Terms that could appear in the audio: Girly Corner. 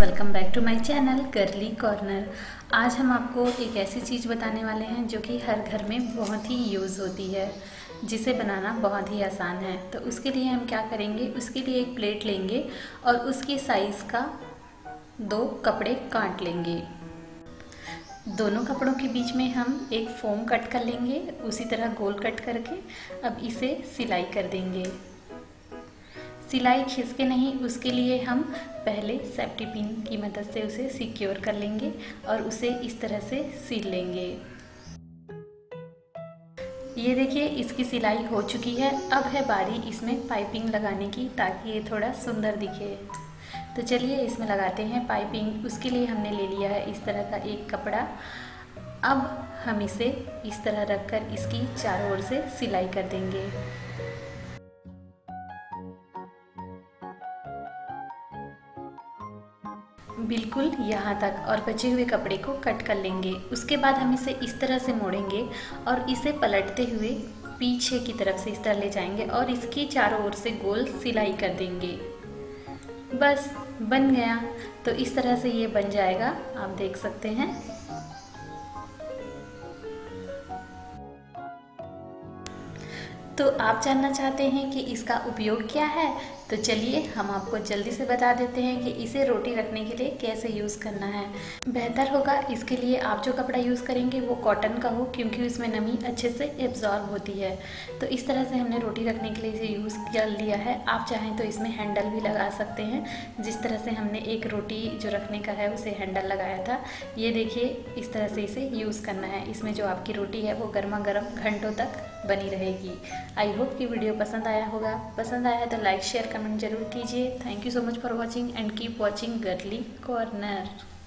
Welcome back to my channel girly corner. आज हम आपको एक ऐसी चीज़ बताने वाले हैं जो कि हर घर में बहुत ही यूज़ होती है, जिसे बनाना बहुत ही आसान है। तो उसके लिए हम क्या करेंगे, उसके लिए एक प्लेट लेंगे और उसके साइज़ का दो कपड़े काट लेंगे। दोनों कपड़ों के बीच में हम एक फोम कट कर लेंगे, उसी तरह गोल कट करके अब इसे सिलाई कर देंगे। सिलाई खिसके नहीं, उसके लिए हम पहले सेफ्टी पिन की मदद से उसे सिक्योर कर लेंगे और उसे इस तरह से सिल लेंगे। ये देखिए, इसकी सिलाई हो चुकी है। अब है बारी इसमें पाइपिंग लगाने की, ताकि ये थोड़ा सुंदर दिखे। तो चलिए इसमें लगाते हैं पाइपिंग। उसके लिए हमने ले लिया है इस तरह का एक कपड़ा। अब हम इसे इस तरह रखकर इसकी चारों ओर से सिलाई कर देंगे। बिल्कुल यहाँ तक, और बचे हुए कपड़े को कट कर लेंगे। उसके बाद हम इसे इस तरह से मोड़ेंगे और इसे पलटते हुए पीछे की तरफ से इस तरह ले जाएंगे और इसकी चारों ओर से गोल सिलाई कर देंगे। बस बन गया। तो इस तरह से ये बन जाएगा, आप देख सकते हैं। तो आप जानना चाहते हैं कि इसका उपयोग क्या है, तो चलिए हम आपको जल्दी से बता देते हैं कि इसे रोटी रखने के लिए कैसे यूज़ करना है। बेहतर होगा इसके लिए आप जो कपड़ा यूज़ करेंगे वो कॉटन का हो, क्योंकि उसमें नमी अच्छे से एब्जॉर्ब होती है। तो इस तरह से हमने रोटी रखने के लिए इसे यूज़ कर लिया है। आप चाहें तो इसमें हैंडल भी लगा सकते हैं, जिस तरह से हमने एक रोटी जो रखने का है उसे हैंडल लगाया था। ये देखिए, इस तरह से इसे यूज़ करना है। इसमें जो आपकी रोटी है वो गर्मा गर्म घंटों तक बनी रहेगी। आई होप कि वीडियो पसंद आया होगा। पसंद आया है तो लाइक शेयर कमेंट जरूर कीजिए। Thank you so much for watching and keep watching girly corner.